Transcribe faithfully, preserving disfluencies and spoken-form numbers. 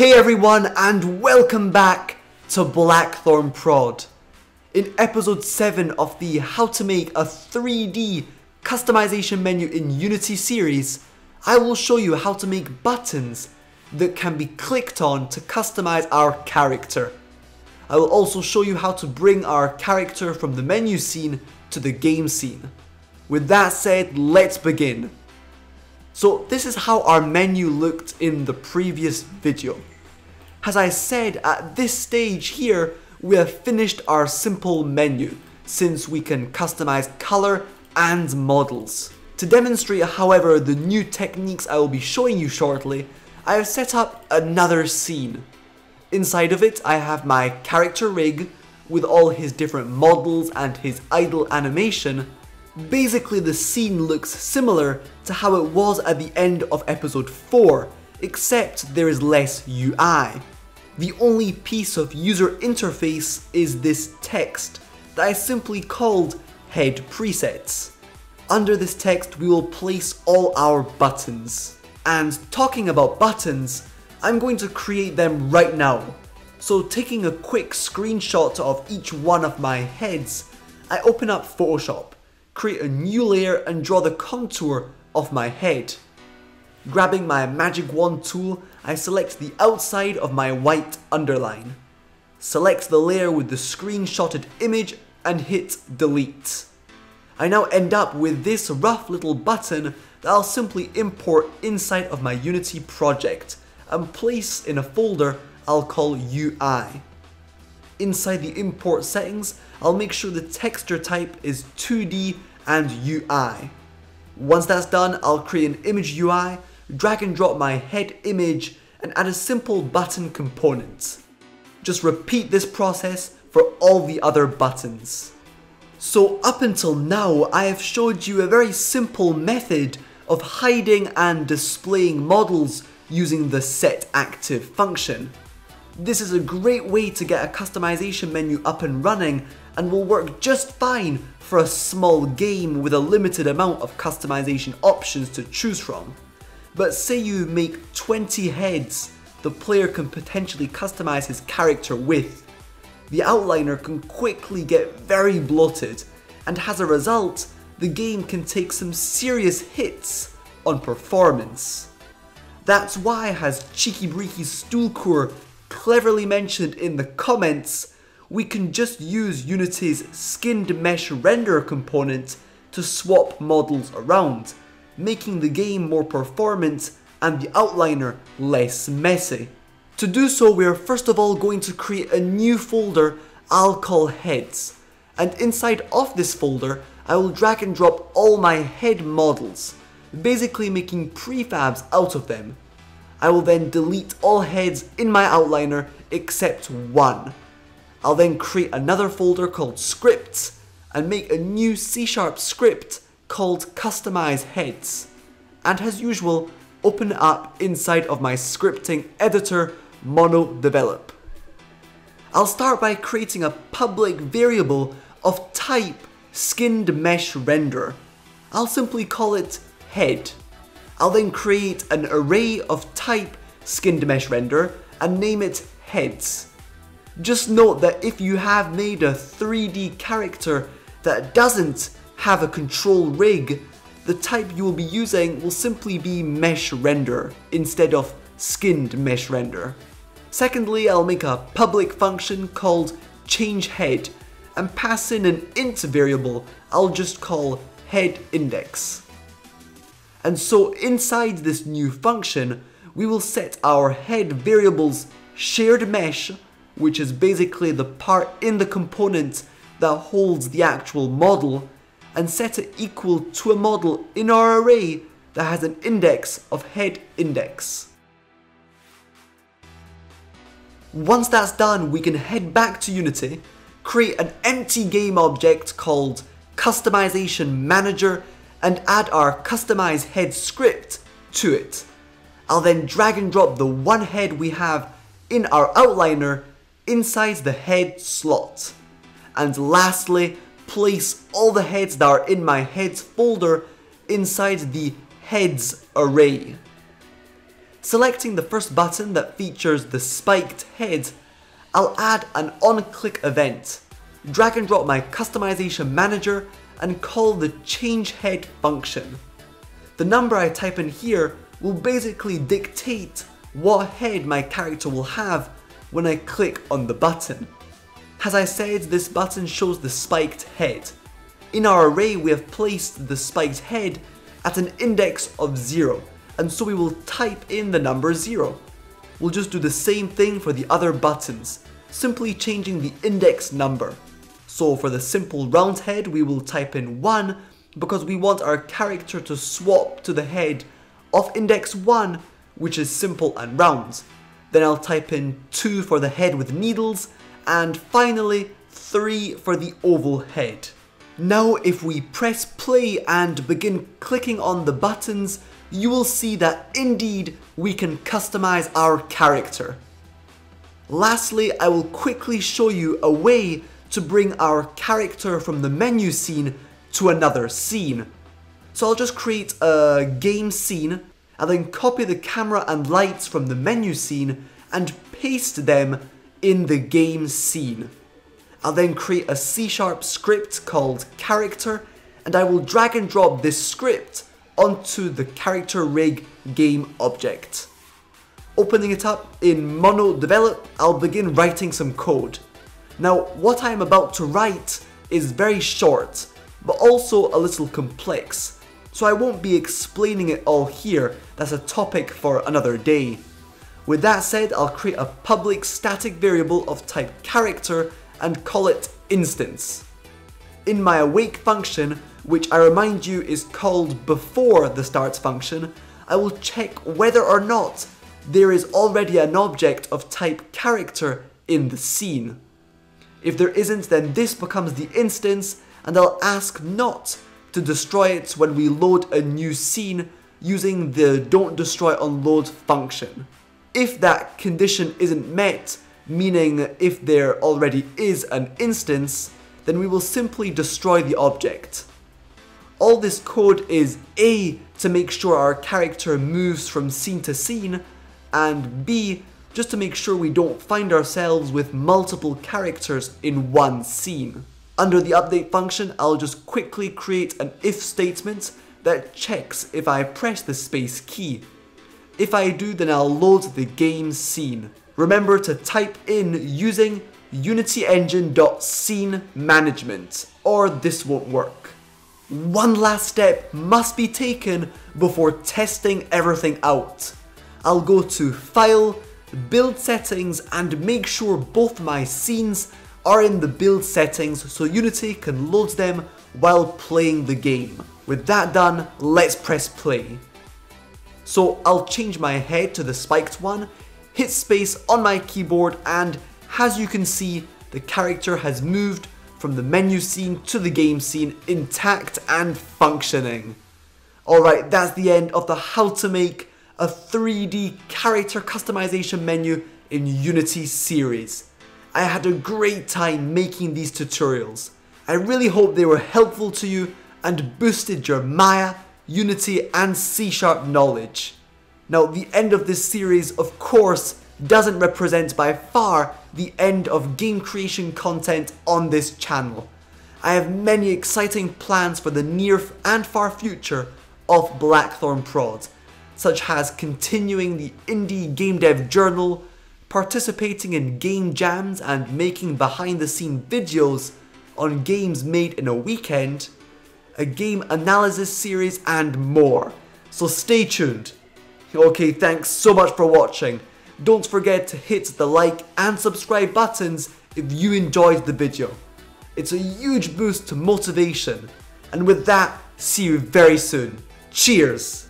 Hey everyone, and welcome back to Blackthorn Prod. In episode seven of the How to Make a three D Customization Menu in Unity series, I will show you how to make buttons that can be clicked on to customize our character. I will also show you how to bring our character from the menu scene to the game scene. With that said, let's begin. So this is how our menu looked in the previous video. As I said, at this stage here, we have finished our simple menu, since we can customize color and models. To demonstrate, however, the new techniques I will be showing you shortly, I have set up another scene. Inside of it, I have my character rig with all his different models and his idle animation. Basically, the scene looks similar to how it was at the end of episode four, except there is less U I. The only piece of user interface is this text that I simply called Head Presets. Under this text, we will place all our buttons. And talking about buttons, I'm going to create them right now. So taking a quick screenshot of each one of my heads, I open up Photoshop, create a new layer and draw the contour of my head. Grabbing my magic wand tool, I select the outside of my white underline. Select the layer with the screenshotted image and hit delete. I now end up with this rough little button that I'll simply import inside of my Unity project and place in a folder I'll call U I. Inside the import settings, I'll make sure the texture type is two D and U I. Once that's done, I'll create an image U I, drag and drop my head image, and add a simple button component. Just repeat this process for all the other buttons. So up until now, I have showed you a very simple method of hiding and displaying models using the setActive function. This is a great way to get a customization menu up and running and will work just fine for a small game with a limited amount of customization options to choose from. But say you make twenty heads the player can potentially customize his character with. The outliner can quickly get very bloated, and as a result, the game can take some serious hits on performance. That's why, as Cheeky Breaky Stoolcore cleverly mentioned in the comments, we can just use Unity's SkinnedMeshRenderer component to swap models around, making the game more performant and the outliner less messy. To do so, we are first of all going to create a new folder I'll call Heads, and inside of this folder I will drag and drop all my head models, basically making prefabs out of them. I will then delete all heads in my outliner except one. I'll then create another folder called Scripts and make a new C sharp script called Customize Heads. And as usual, open up inside of my scripting editor, MonoDevelop. I'll start by creating a public variable of type SkinnedMeshRenderer. I'll simply call it Head. I'll then create an array of type SkinnedMeshRenderer and name it Heads. Just note that if you have made a three D character that doesn't have a control rig, the type you will be using will simply be MeshRenderer instead of SkinnedMeshRenderer. Secondly, I'll make a public function called changeHead and pass in an int variable I'll just call headIndex. And so inside this new function, we will set our head variable's shared mesh, which is basically the part in the component that holds the actual model, and set it equal to a model in our array that has an index of head index. Once that's done, we can head back to Unity, create an empty game object called Customization Manager, and add our Customize Head script to it. I'll then drag and drop the one head we have in our outliner inside the head slot. And lastly, place all the heads that are in my heads folder inside the heads array. Selecting the first button that features the spiked head, I'll add an on-click event, drag and drop my Customization Manager and call the Change Head function. The number I type in here will basically dictate what head my character will have when I click on the button. As I said, this button shows the spiked head. In our array we have placed the spiked head at an index of zero, and so we will type in the number zero. We'll just do the same thing for the other buttons, simply changing the index number. So for the simple round head we will type in one, because we want our character to swap to the head of index one, which is simple and round. Then I'll type in two for the head with needles, and finally three for the oval head. Now if we press play and begin clicking on the buttons, you will see that indeed we can customize our character. Lastly, I will quickly show you a way to bring our character from the menu scene to another scene. So I'll just create a game scene and then copy the camera and lights from the menu scene and paste them in the game scene. I'll then create a C sharp script called character, and I will drag and drop this script onto the character rig game object. Opening it up in MonoDevelop, I'll begin writing some code. Now what I'm about to write is very short, but also a little complex, so I won't be explaining it all here. That's a topic for another day. With that said, I'll create a public static variable of type character and call it instance. In my awake function, which I remind you is called before the starts function, I will check whether or not there is already an object of type character in the scene. If there isn't, then this becomes the instance, and I'll ask not to destroy it when we load a new scene using the don't destroy on load function. If that condition isn't met, meaning if there already is an instance, then we will simply destroy the object. All this code is A, to make sure our character moves from scene to scene, and B, just to make sure we don't find ourselves with multiple characters in one scene. Under the update function, I'll just quickly create an if statement that checks if I press the space key. If I do, then I'll load the game scene. Remember to type in using unity engine dot scene management, or this won't work. One last step must be taken before testing everything out. I'll go to File, Build Settings, and make sure both my scenes are in the build settings so Unity can load them while playing the game. With that done, let's press play. So I'll change my head to the spiked one, hit space on my keyboard, and as you can see, the character has moved from the menu scene to the game scene, intact and functioning. Alright, that's the end of the how to make a three D character customization menu in Unity series. I had a great time making these tutorials. I really hope they were helpful to you and boosted your Maya, Unity and C sharp knowledge. Now the end of this series, of course, doesn't represent by far the end of game creation content on this channel. I have many exciting plans for the near and far future of Blackthorn Prod, such as continuing the Indie Game Dev Journal, participating in game jams and making behind-the-scene videos on games made in a weekend, a game analysis series and more, so stay tuned. Okay, thanks so much for watching. Don't forget to hit the like and subscribe buttons if you enjoyed the video. It's a huge boost to motivation, and with that, see you very soon. Cheers!